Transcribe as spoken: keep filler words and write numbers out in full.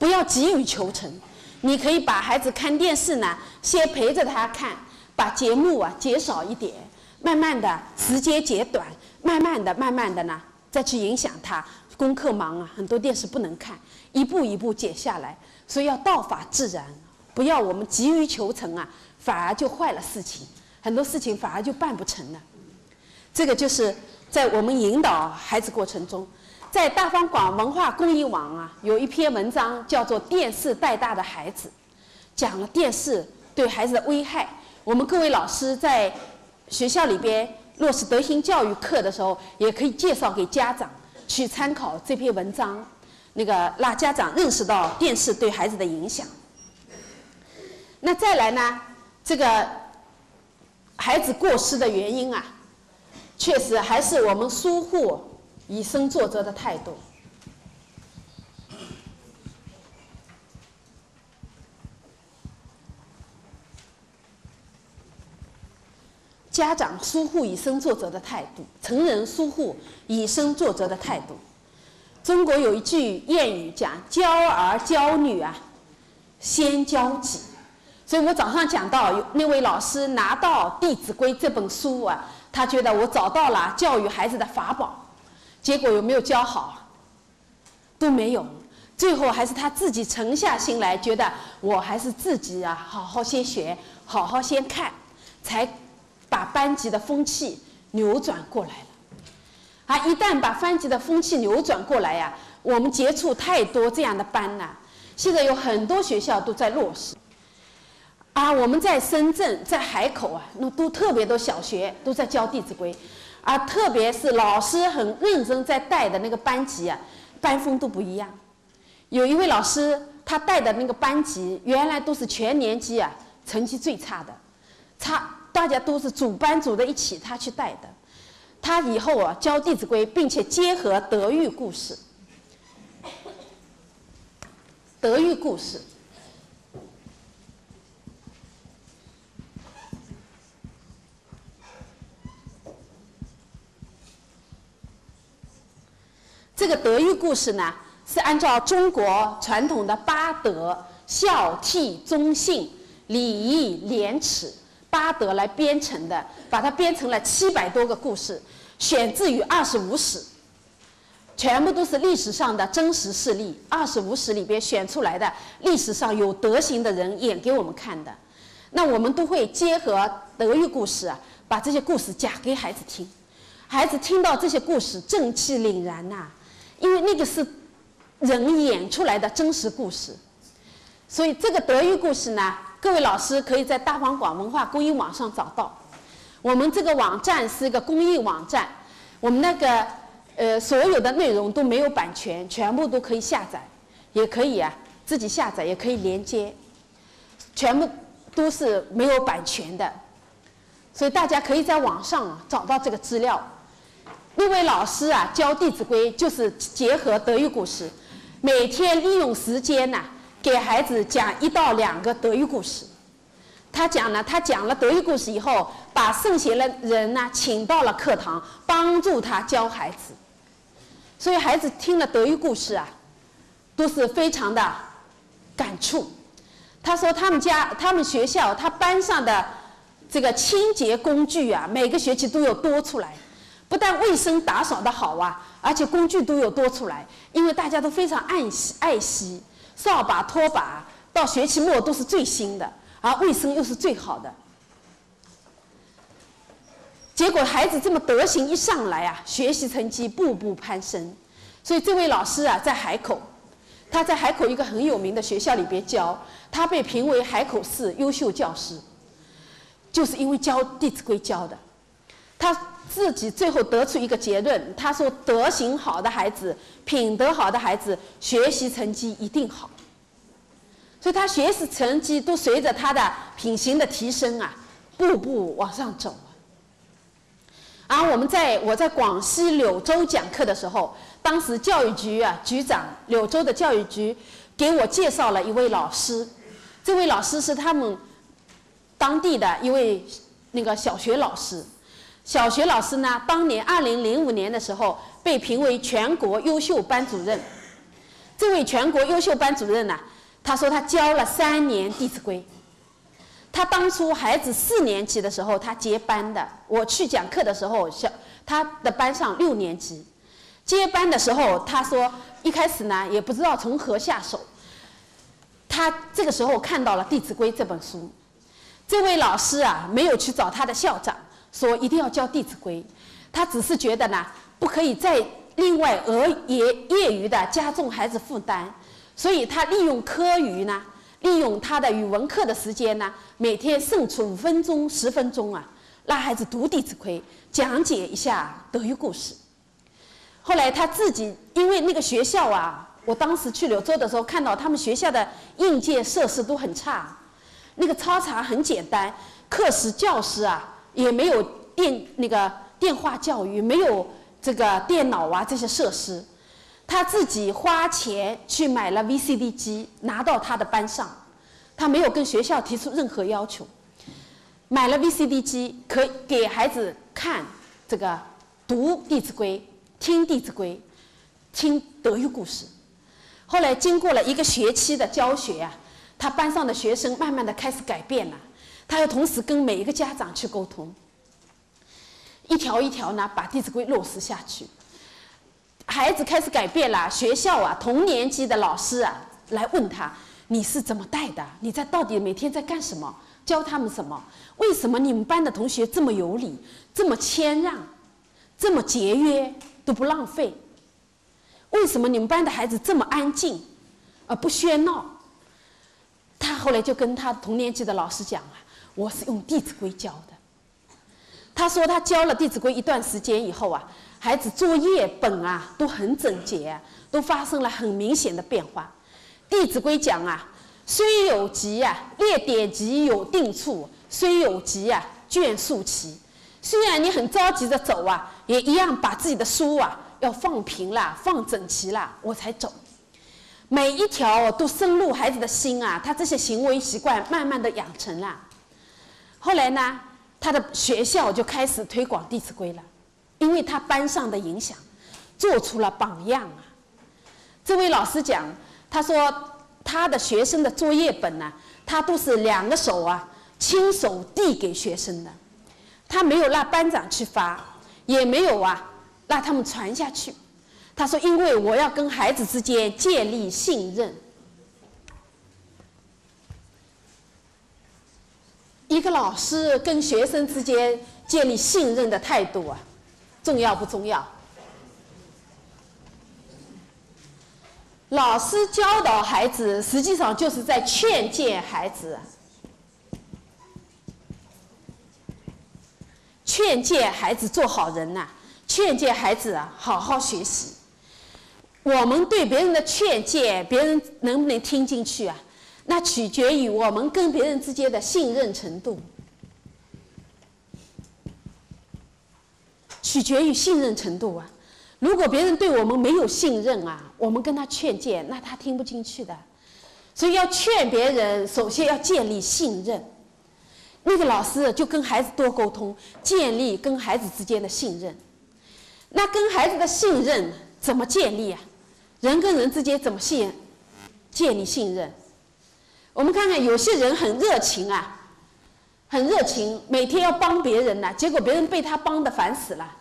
不要急于求成。你可以把孩子看电视呢，先陪着他看，把节目啊减少一点，慢慢的时间减短，慢慢的、慢慢的呢，再去影响他。功课忙啊，很多电视不能看，一步一步减下来。所以要道法自然，不要我们急于求成啊，反而就坏了事情，很多事情反而就办不成了。这个就是在我们引导孩子过程中。 在大方广文化公益网啊，有一篇文章叫做《电视带大的孩子》，讲了电视对孩子的危害。我们各位老师在学校里边落实德行教育课的时候，也可以介绍给家长去参考这篇文章，那个让家长认识到电视对孩子的影响。那再来呢，这个孩子过失的原因啊，确实还是我们疏忽。 以身作则的态度，家长疏忽以身作则的态度，成人疏忽以身作则的态度。中国有一句谚语讲“教儿教女啊，先教己”。所以我早上讲到，有那位老师拿到《弟子规》这本书啊，他觉得我找到了教育孩子的法宝。 结果有没有教好？都没有。最后还是他自己沉下心来，觉得我还是自己啊，好好先学，好好先看，才把班级的风气扭转过来了。啊，一旦把班级的风气扭转过来呀、啊，我们接触太多这样的班了、啊。现在有很多学校都在落实。啊，我们在深圳、在海口啊，那都特别多小学都在教《弟子规》。 啊，特别是老师很认真在带的那个班级啊，班风都不一样。有一位老师，他带的那个班级原来都是全年级啊，成绩最差的，差大家都是组班组在一起，他去带的。他以后啊教《弟子规》，并且结合德育故事，德育故事。 这个德育故事呢，是按照中国传统的八德——孝、悌、忠、信、礼义、廉耻八德来编成的，把它编成了七百多个故事，选自于二十五史，全部都是历史上的真实事例。二十五史里边选出来的历史上有德行的人演给我们看的，那我们都会结合德育故事啊，把这些故事讲给孩子听，孩子听到这些故事，正气凛然呐、啊。 因为那个是人演出来的真实故事，所以这个德育故事呢，各位老师可以在大方广文化公益网上找到。我们这个网站是一个公益网站，我们那个呃所有的内容都没有版权，全部都可以下载，也可以啊自己下载，也可以连接，全部都是没有版权的，所以大家可以在网上啊找到这个资料。 那位老师啊，教《弟子规》就是结合德育故事，每天利用时间呢、啊，给孩子讲一到两个德育故事。他讲呢，他讲了德育故事以后，把圣贤的人呢、啊、请到了课堂，帮助他教孩子。所以孩子听了德育故事啊，都是非常的感触。他说他们家、他们学校、他班上的这个清洁工具啊，每个学期都有多出来。 不但卫生打扫的好啊，而且工具都有多出来，因为大家都非常爱惜爱惜，扫把、拖把到学期末都是最新的，而卫生又是最好的。结果孩子这么德行一上来啊，学习成绩步步攀升。所以这位老师啊，在海口，他在海口一个很有名的学校里边教，他被评为海口市优秀教师，就是因为教《弟子规》教的。 他自己最后得出一个结论，他说：德行好的孩子，品德好的孩子，学习成绩一定好。所以他学习成绩都随着他的品行的提升啊，步步往上走啊。而我们在我在广西柳州讲课的时候，当时教育局啊局长，柳州的教育局给我介绍了一位老师，这位老师是他们当地的一位那个小学老师。 小学老师呢，当年二零零五年的时候被评为全国优秀班主任。这位全国优秀班主任呢、啊，他说他教了三年《弟子规》。他当初孩子四年级的时候，他接班的。我去讲课的时候，小他的班上六年级，接班的时候，他说一开始呢也不知道从何下手。他这个时候看到了《弟子规》这本书。这位老师啊，没有去找他的校长，说一定要教《弟子规》。他只是觉得呢，不可以再另外额也业余的加重孩子负担，所以他利用课余呢，利用他的语文课的时间呢，每天剩出五分钟、十分钟啊，让孩子读《弟子规》，讲解一下德育故事。后来他自己因为那个学校啊，我当时去柳州的时候，看到他们学校的硬件设施都很差，那个操场很简单，课时、教室啊也没有电那个。电话教育没有这个电脑啊这些设施，他自己花钱去买了 V C D 机，拿到他的班上，他没有跟学校提出任何要求，买了 V C D 机，可给孩子看这个读《弟子规》，听《弟子规》，听德育故事。后来经过了一个学期的教学啊，他班上的学生慢慢的开始改变了，他要同时跟每一个家长去沟通。一条一条呢，把《弟子规》落实下去，孩子开始改变了。学校啊，同年级的老师啊，来问他：“你是怎么带的？你在到底每天在干什么？教他们什么？为什么你们班的同学这么有理，这么谦让，这么节约，都不浪费？为什么你们班的孩子这么安静，而不喧闹？”他后来就跟他同年级的老师讲啊：“我是用《弟子规》教的。”他说他教了《弟子规》一段时间以后啊，孩子作业本啊都很整洁、啊，都发生了很明显的变化。《弟子规》讲啊，虽有急啊，列典籍有定处；虽有急啊，卷束齐。虽然你很着急的走啊，也一样把自己的书啊要放平了、放整齐了，我才走。每一条都深入孩子的心啊，他这些行为习惯慢慢的养成了。后来呢？他的学校就开始推广《弟子规》了，因为他班上的影响，做出了榜样啊。这位老师讲，他说他的学生的作业本呢、啊，他都是两个手啊，亲手递给学生的，他没有让班长去发，也没有啊让他们传下去。他说，因为我要跟孩子之间建立信任。一个老师跟学生之间建立信任的态度啊，重要不重要？老师教导孩子，实际上就是在劝诫孩子，劝诫孩子做好人呐、啊，劝诫孩子啊好好学习。我们对别人的劝诫，别人能不能听进去啊？那取决于我们跟别人之间的信任程度，取决于信任程度啊。如果别人对我们没有信任啊，我们跟他劝谏，那他听不进去的。所以要劝别人，首先要建立信任。那个老师就跟孩子多沟通，建立跟孩子之间的信任。那跟孩子的信任怎么建立啊？人跟人之间怎么信建立信任？我们看看，有些人很热情啊，很热情，每天要帮别人呢、啊，结果别人被他帮得烦死了，